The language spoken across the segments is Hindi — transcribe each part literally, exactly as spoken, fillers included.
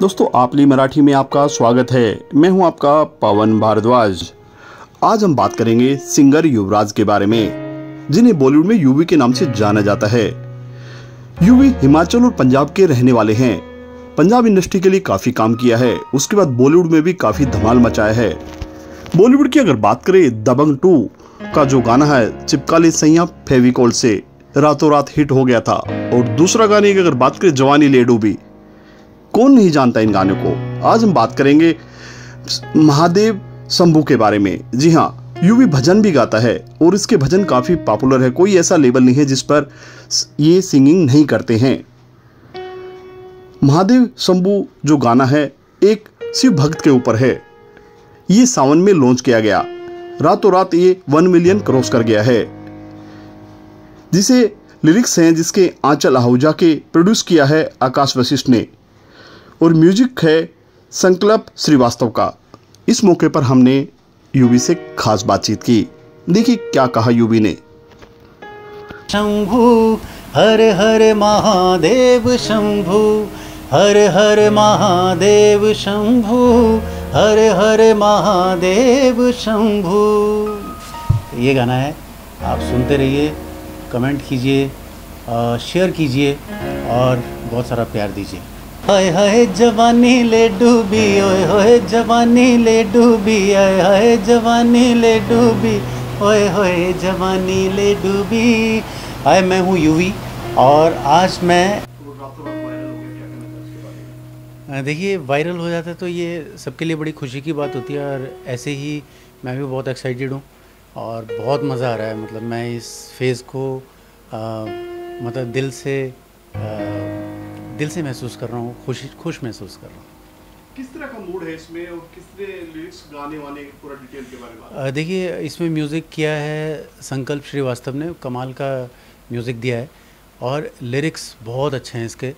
दोस्तों आपली मराठी में आपका स्वागत है। मैं हूं आपका पवन भारद्वाज। आज हम बात करेंगे सिंगर युवराज के बारे में, जिन्हें बॉलीवुड में यूवी के नाम से जाना जाता है। यूवी हिमाचल और पंजाब के रहने वाले हैं। पंजाब इंडस्ट्री के लिए काफ़ी काम किया है, उसके बाद बॉलीवुड में भी काफ़ी धमाल मचाया है। बॉलीवुड की अगर बात करें, दबंग टू का जो गाना है चिपकाले सैया फेविकोल से रातों रात हिट हो गया था। और दूसरा गाने की अगर बात करें, जवानी लेडू, भी कौन नहीं जानता इन गानों को। आज हम बात करेंगे महादेव शंभू के बारे में। जी हाँ, यूवी भजन भी गाता है और इसके भजन काफ़ी पॉपुलर है। कोई ऐसा लेबल नहीं है जिस पर ये सिंगिंग नहीं करते हैं। महादेव शंभू जो गाना है एक शिव भक्त के ऊपर है। ये सावन में लॉन्च किया गया, रातों रात ये वन मिलियन क्रॉस कर गया है। जिसे लिरिक्स हैं जिसके आंचल आहूजा के प्रोड्यूस किया है आकाश वशिष्ठ ने, और म्यूजिक है संकल्प श्रीवास्तव का। इस मौके पर हमने यूवी से खास बातचीत की। देखिए क्या कहा यूवी ने। शंभू हर हर महादेव शंभू, हर हर महादेव शंभू, हर हर महादेव शंभू। ये गाना है, आप सुनते रहिए, कमेंट कीजिए, शेयर कीजिए और बहुत सारा प्यार दीजिए। हाय हाय जवानी ले डूबी, ओए होए जवानी ले डूबी, आय हाय जवानी ले डूबी, ओए होए जवानी ले डूबी। हाय, मैं हूँ यूवी और आज मैं, देखिए वायरल हो जाता है तो ये सबके लिए बड़ी खुशी की बात होती है, और ऐसे ही मैं भी बहुत एक्साइटेड हूँ और बहुत मज़ा आ रहा है। मतलब मैं इस फेज़ को आ, मतलब दिल से आ, दिल से महसूस कर रहा हूँ, खुश खुश महसूस कर रहा हूँ। किस तरह का मूड है इसमें और किस तरह लिरिक्स गाने वाने पूरा डिटेल के बारे में? देखिए इसमें म्यूज़िक किया है संकल्प श्रीवास्तव ने, कमाल का म्यूज़िक दिया है और लिरिक्स बहुत अच्छे हैं इसके।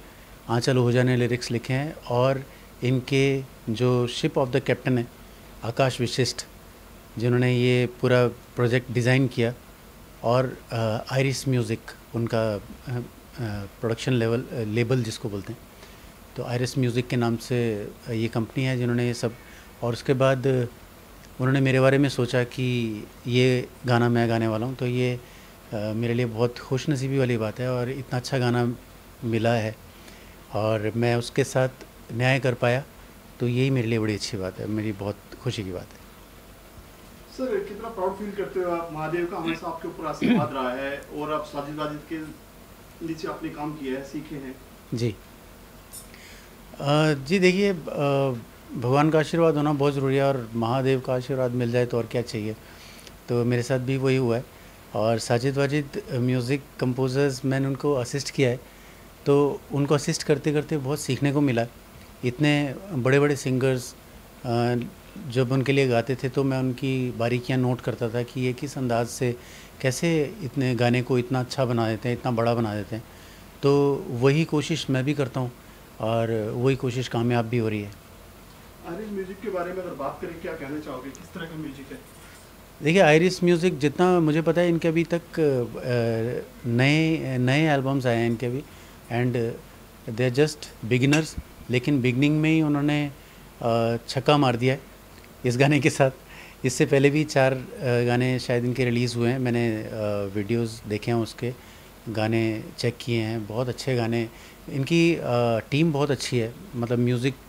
आंचल आहूजा ने लिरिक्स लिखे हैं और इनके जो शिप ऑफ द कैप्टन है आकाश वशिष्ठ, जिन्होंने ये पूरा प्रोजेक्ट डिज़ाइन किया, और आयरिस म्यूज़िक उनका प्रोडक्शन लेवल लेबल जिसको बोलते हैं, तो आयरिस म्यूज़िक के नाम से ये कंपनी है जिन्होंने ये सब। और उसके बाद उन्होंने मेरे बारे में सोचा कि ये गाना मैं गाने वाला हूँ, तो ये आ, मेरे लिए बहुत खुशनसीबी वाली बात है और इतना अच्छा गाना मिला है और मैं उसके साथ न्याय कर पाया, तो यही मेरे लिए बड़ी अच्छी बात है, मेरी बहुत खुशी की बात है। सर कितना प्राउड फील करते हो आप? महादेव का हमेशा आपके ऊपर आशीर्वाद रहा है और आप साजिद वाजिद के नीचे आपने काम किया है, सीखे हैं। जी आ, जी देखिए भगवान का आशीर्वाद होना बहुत ज़रूरी है और महादेव का आशीर्वाद मिल जाए तो और क्या चाहिए, तो मेरे साथ भी वही हुआ है। और साजिद वाजिद म्यूज़िक कंपोज़र्स, मैंने उनको असिस्ट किया है, तो उनको असिस्ट करते करते बहुत सीखने को मिला। इतने बड़े बड़े सिंगर्स जब उनके लिए गाते थे तो मैं उनकी बारीकियां नोट करता था कि ये किस अंदाज से कैसे इतने गाने को इतना अच्छा बना देते हैं, इतना बड़ा बना देते हैं, तो वही कोशिश मैं भी करता हूं और वही कोशिश कामयाब भी हो रही है। आयरिस म्यूज़िक के बारे में अगर बात करें, क्या कहना चाहोगे, किस तरह का म्यूज़िक है? देखिए आयरिस म्यूज़िक जितना मुझे पता है, इनके अभी तक नए नए एल्बम्स आए हैं इनके भी, and they are just beginners, लेकिन बिगनिंग में ही उन्होंने छक्का मार दिया है इस गाने के साथ। इससे पहले भी चार गाने शायद इनके रिलीज़ हुए हैं, मैंने वीडियोस देखे हैं, उसके गाने चेक किए हैं, बहुत अच्छे गाने। इनकी टीम बहुत अच्छी है, मतलब म्यूज़िक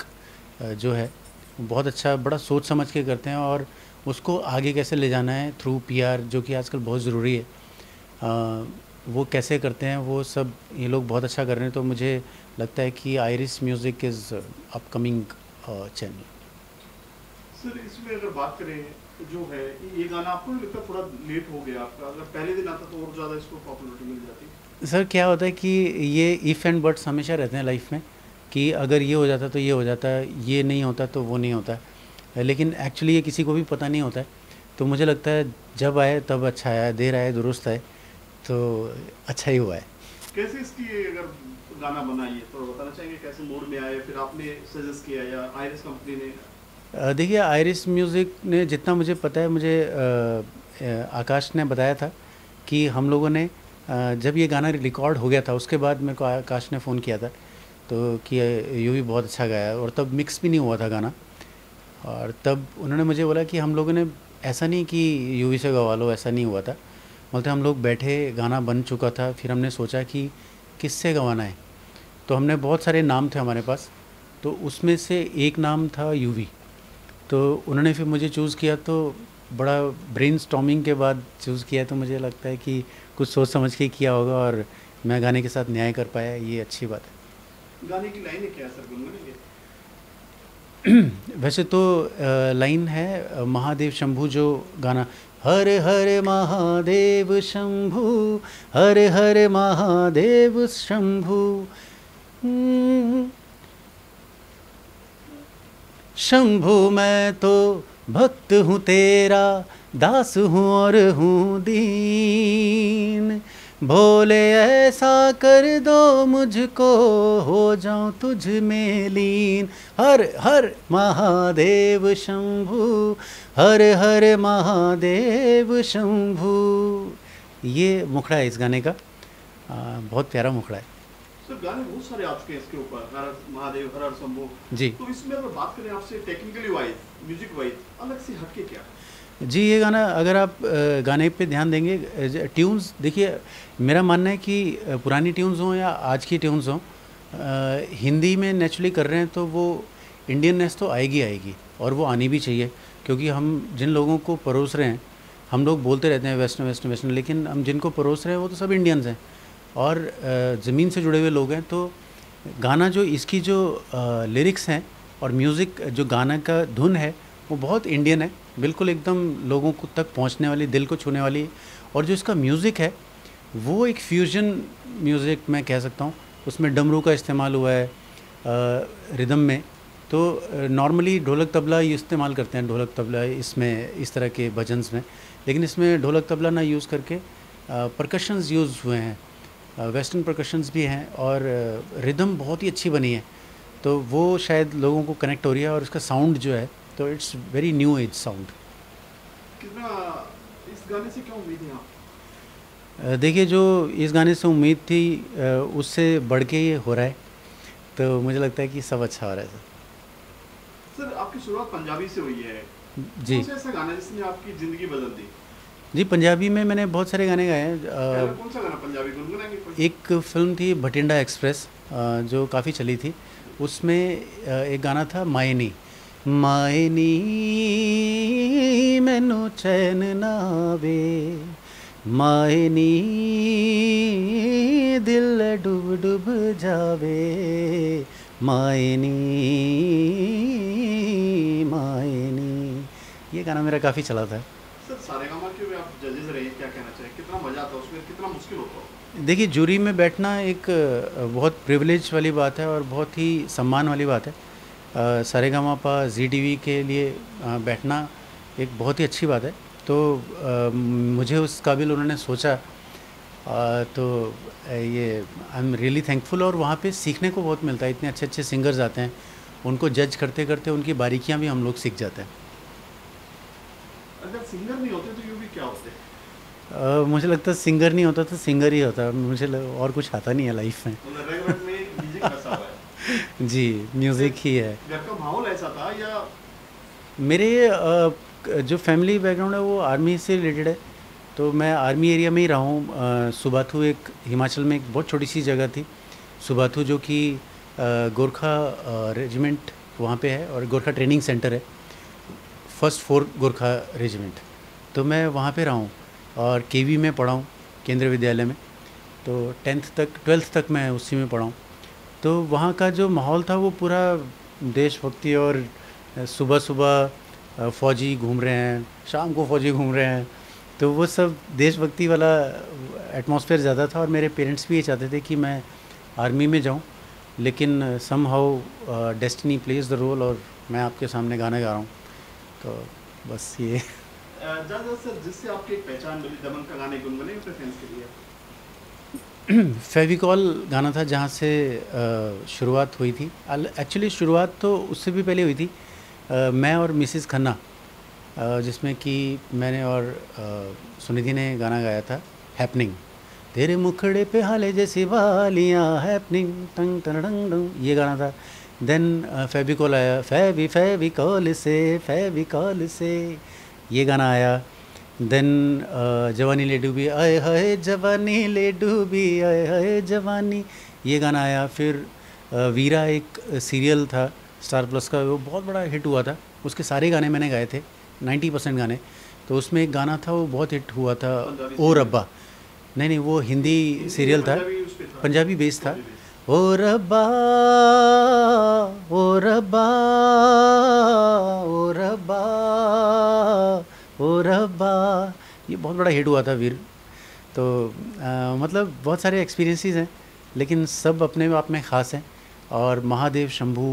जो है बहुत अच्छा, बड़ा सोच समझ के करते हैं और उसको आगे कैसे ले जाना है थ्रू पी आर, जो कि आजकल बहुत ज़रूरी है, वो कैसे करते हैं, वो सब ये लोग बहुत अच्छा कर रहे हैं। तो मुझे लगता है कि Iris Music is upcoming channel. Sir इसमें अगर बात करें, जो है ये गाना आपको लगता है थोड़ा लेट हो गया आपका, अगर पहले दिन आता तो और ज़्यादा इसको पॉपुलरिटी मिल जाती। सर क्या होता है कि ये इफ़ एंड बट्स हमेशा रहते हैं लाइफ में, कि अगर ये हो जाता तो ये हो जाता, ये नहीं होता तो वो नहीं होता, लेकिन एक्चुअली ये किसी को भी पता नहीं होता है। तो मुझे लगता है जब आए तब अच्छा आया, देर आए दुरुस्त आए, तो अच्छा ही हुआ है। कैसे इसकी अगर गाना बनाइए तो बताना चाहेंगे, कैसे मूड में आए, फिर आपने सजेस्ट किया या आयरिस कंपनी ने? देखिए आयरिस म्यूज़िक ने जितना मुझे पता है, मुझे आ, आकाश ने बताया था कि हम लोगों ने आ, जब ये गाना रिकॉर्ड हो गया था उसके बाद मेरे को आकाश ने फ़ोन किया था, तो कि यूवी बहुत अच्छा गाया और तब मिक्स भी नहीं हुआ था गाना। और तब उन्होंने मुझे बोला कि हम लोगों ने ऐसा नहीं कि यूवी से गवा लो, ऐसा नहीं हुआ था। बोलते हम लोग बैठे, गाना बन चुका था, फिर हमने सोचा कि किससे गवाना है, तो हमने बहुत सारे नाम थे हमारे पास, तो उसमें से एक नाम था यूवी। तो उन्होंने फिर मुझे चूज़ किया, तो बड़ा ब्रेनस्टॉर्मिंग के बाद चूज़ किया, तो मुझे लगता है कि कुछ सोच समझ के किया होगा और मैं गाने के साथ न्याय कर पाया, ये अच्छी बात है। गाने की लाइन है क्या सर? वैसे तो लाइन है महादेव शंभू, जो गाना हर हर महादेव शंभू हर हर महादेव शंभू शंभू मैं तो भक्त हूँ तेरा, दास हूँ और हूँ दीन, भोले ऐसा कर दो मुझको, हो जाऊँ तुझ में लीन। हर हर महादेव शंभू हर हर महादेव शंभू, ये मुखड़ा है इस गाने का, आ, बहुत प्यारा मुखड़ा है। तो गाने बहुत सारे आपके इसके ऊपर, हर महादेव हर हर शंभू जी, तो इसमें अगर बात करें आपसे टेक्निकली वाइज, म्यूजिक वाइज, अलग से हटके क्या है? जी ये गाना, अगर आप गाने पे ध्यान देंगे, ट्यून्स देखिए, मेरा मानना है कि पुरानी ट्यून्स हों या आज की ट्यून्स हों, हिंदी में नेचुरली कर रहे हैं तो वो इंडियननेस तो आएगी आएगी और वो आनी भी चाहिए, क्योंकि हम जिन लोगों को परोस रहे हैं, हम लोग बोलते रहते हैं वेस्टर्न वेस्टर्न वेस्टर्न, लेकिन हम जिनको परोस रहे हैं वो तो सब इंडियंस हैं और ज़मीन से जुड़े हुए लोग हैं। तो गाना जो इसकी जो लिरिक्स हैं और म्यूज़िक जो गाना का धुन है वो बहुत इंडियन है, बिल्कुल एकदम लोगों को तक पहुंचने वाली, दिल को छूने वाली। और जो इसका म्यूज़िक है वो एक फ्यूजन म्यूज़िक मैं कह सकता हूँ, उसमें डमरू का इस्तेमाल हुआ है रिदम में। तो नॉर्मली ढोलक तबला ये इस्तेमाल करते हैं, ढोलक तबला इसमें इस तरह के भजन्स में, लेकिन इसमें ढोलक तबला ना यूज़ करके परकशंस यूज़ हुए हैं, वेस्टर्न प्रकशंस भी हैं और रिदम बहुत ही अच्छी बनी है, तो वो शायद लोगों को कनेक्ट हो रही है। और उसका साउंड जो है तो it's very new age sound. कितना इस गाने से क्या उम्मीद है आप? देखिए जो इस गाने से उम्मीद थी उससे बढ़ के ये हो रहा है, तो मुझे लगता है कि सब अच्छा हो रहा है। सर सर आपकी शुरुआत पंजाबी से हुई है जी, कौन सा ऐसा गाना जिसने आपकी ज़िंदगी बदल दी? जी पंजाबी में मैंने बहुत सारे गाने गाए हैं। कौन सा गाना पंजाबी गुनगुनाएंगे? एक फिल्म थी भटिंडा एक्सप्रेस जो काफ़ी चली थी, उसमें एक गाना था मायनी मायनी मैनू चैन नावे, मायनी दिल डूब डूब जावे, मायनी मायनी, ये गाना मेरा काफ़ी चला था। सरेगामा के आप जजेस रहे, क्या कहना चाहिए, कितना मज़ा आता उसमें, कितना मुश्किल होता है? देखिए जूरी में बैठना एक बहुत प्रिविलेज वाली बात है और बहुत ही सम्मान वाली बात है। सरेगामा पा जीडीवी के लिए बैठना एक बहुत ही अच्छी बात है, तो मुझे उस काबिल उन्होंने सोचा, तो ये आई एम रियली थैंकफुल। और वहाँ पे सीखने को बहुत मिलता है, इतने अच्छे अच्छे सिंगर्स आते हैं, उनको जज करते करते उनकी बारीकियाँ भी हम लोग सीख जाते हैं। अगर सिंगर नहीं होते तो यूवी क्या होते? uh, मुझे लगता है सिंगर नहीं होता तो सिंगर ही होता, मुझे लग, और कुछ आता नहीं है लाइफ में, में म्यूजिक बसा हुआ है। जी म्यूज़िक ही है। घर का माहौल ऐसा था या मेरे uh, जो फैमिली बैकग्राउंड है वो आर्मी से रिलेटेड है, तो मैं आर्मी एरिया में ही रहा हूँ। uh, सुबाथु एक हिमाचल में एक बहुत छोटी सी जगह थी, सुबाथु जो कि uh, गोरखा uh, रेजिमेंट वहाँ पे है और गोरखा ट्रेनिंग सेंटर है, फर्स्ट फोर गोरखा रेजिमेंट, तो मैं वहाँ पे रहा हूँ और केवी में पढ़ा हूँ, केंद्रीय विद्यालय में, तो टेंथ तक ट्वेल्थ तक मैं उसी में पढ़ा हूँ। तो वहाँ का जो माहौल था वो पूरा देशभक्ति, और सुबह सुबह फ़ौजी घूम रहे हैं, शाम को फ़ौजी घूम रहे हैं, तो वो सब देशभक्ति वाला एटमॉस्फेयर ज़्यादा था। और मेरे पेरेंट्स भी ये चाहते थे कि मैं आर्मी में जाऊँ, लेकिन somehow destiny plays the role और मैं आपके सामने गाना गा रहा हूँ, तो बस ये। ज़्यादा सर जिससे आपकी एक पहचान मिली, दबंग का गाने गुनगुने फैंस के लिए फेविकोल गाना था जहाँ से शुरुआत हुई थी। एक्चुअली शुरुआत तो उससे भी पहले हुई थी, मैं और मिसिस खन्ना, जिसमें कि मैंने और सुनिधि ने गाना गाया था हैपनिंग, तेरे मुखड़े पे हाले जैसी वालियाँ हैपनिंग टंग टंग टंग, ये गाना था। देन फेविकोल आया, फेवी फेविकोल से फेविकोल से ये गाना आया। देन जवानी लेडू भी, आए हाय जवानी लेडू भी, आए हाय जवानी, ये गाना आया। फिर वीरा एक सीरियल था स्टार प्लस का, वो बहुत बड़ा हिट हुआ था, उसके सारे गाने मैंने गाए थे, नब्बे परसेंट गाने। तो उसमें एक गाना था वो बहुत हिट हुआ था, ओ रब्बा, नहीं नहीं वो हिंदी सीरियल था, पंजाबी बेस था। ओ रब्बा ओ रब्बा ओ रब्बा ओ रब्बा, ये बहुत बड़ा हिट हुआ था वीर। तो आ, मतलब बहुत सारे एक्सपीरियंसेस हैं, लेकिन सब अपने आप में ख़ास हैं। और महादेव शंभू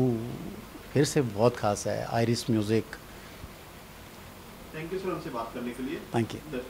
फिर से बहुत ख़ास है, Iris Music. Thank you sir हमसे बात करने के लिए। Thank you.